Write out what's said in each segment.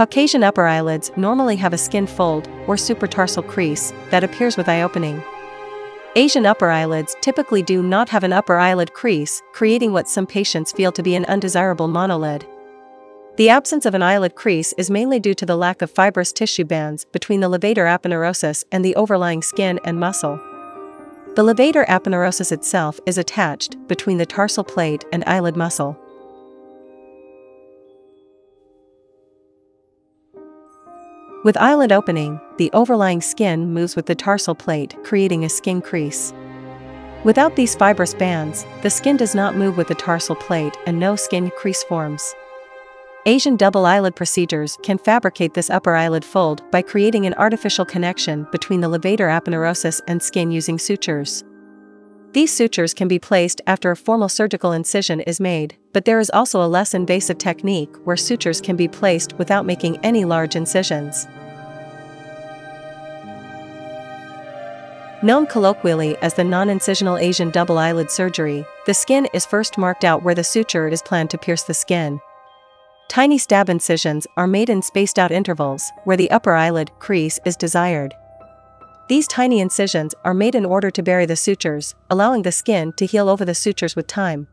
Caucasian upper eyelids normally have a skin fold, or supra-tarsal crease, that appears with eye opening. Asian upper eyelids typically do not have an upper eyelid crease, creating what some patients feel to be an undesirable monolid. The absence of an eyelid crease is mainly due to the lack of fibrous tissue bands between the levator aponeurosis and the overlying skin and muscle. The levator aponeurosis itself is attached between the tarsal plate and eyelid muscle. With eyelid opening, the overlying skin moves with the tarsal plate, creating a skin crease. Without these fibrous bands, the skin does not move with the tarsal plate and no skin crease forms. Asian double eyelid procedures can fabricate this upper eyelid fold by creating an artificial connection between the levator aponeurosis and skin using sutures. These sutures can be placed after a formal surgical incision is made, but there is also a less invasive technique where sutures can be placed without making any large incisions. Known colloquially as the non-incisional Asian double eyelid surgery, the skin is first marked out where the suture is planned to pierce the skin. Tiny stab incisions are made in spaced-out intervals where the upper eyelid crease is desired. These tiny incisions are made in order to bury the sutures, allowing the skin to heal over the sutures with time.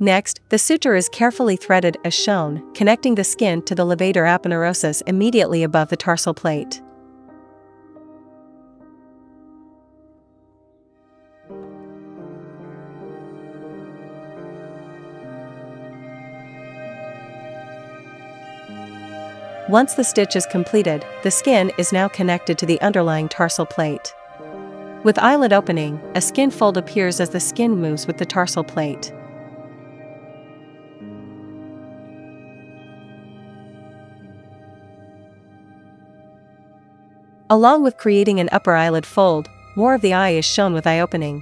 Next, the suture is carefully threaded as shown, connecting the skin to the levator aponeurosis immediately above the tarsal plate. Once the stitch is completed, the skin is now connected to the underlying tarsal plate. With eyelid opening, a skin fold appears as the skin moves with the tarsal plate. Along with creating an upper eyelid fold, more of the eye is shown with eye opening.